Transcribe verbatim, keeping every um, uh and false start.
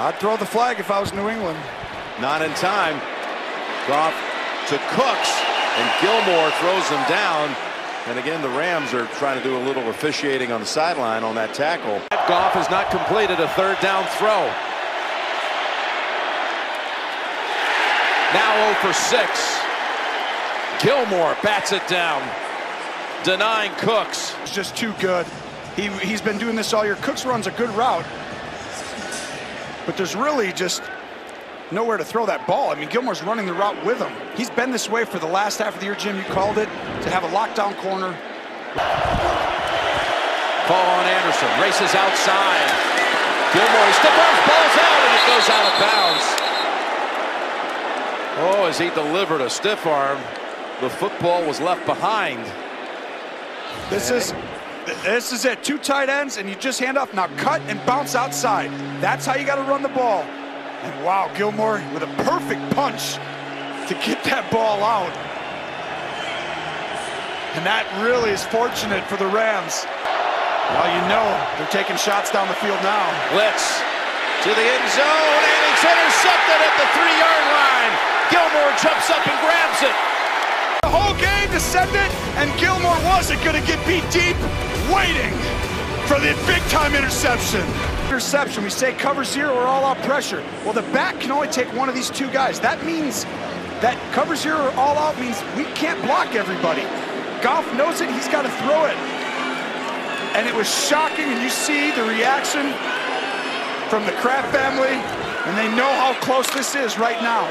I'd throw the flag if I was New England. Not in time. Goff to Cooks, and Gilmore throws him down. And again, the Rams are trying to do a little officiating on the sideline on that tackle. Goff has not completed a third down throw. Now oh for six. Gilmore bats it down, denying Cooks. It's just too good. He, he's been doing this all year. Cooks runs a good route, but there's really just nowhere to throw that ball. I mean, Gilmore's running the route with him. He's been this way for the last half of the year, Jim. You called it, to have a lockdown corner. Ball on Anderson, races outside. Gilmore, step off, ball's out, and it goes out of bounds. Oh, as he delivered a stiff arm, the football was left behind. This is... This is it. Two tight ends, and you just hand off. Now cut and bounce outside. That's how you got to run the ball. And wow, Gilmore with a perfect punch to get that ball out. And that really is fortunate for the Rams. Well, you know they're taking shots down the field now. Blitz to the end zone, and it's intercepted at the three-yard line. Gilmore jumps up and grabs it. The whole game to send it, and Gilmore wasn't going to get beat deep, waiting for the big-time interception. Interception, we say cover zero or all-out pressure. Well, the back can only take one of these two guys. That means that cover zero or all-out means we can't block everybody. Goff knows it, he's got to throw it. And it was shocking, and you see the reaction from the Kraft family, and they know how close this is right now.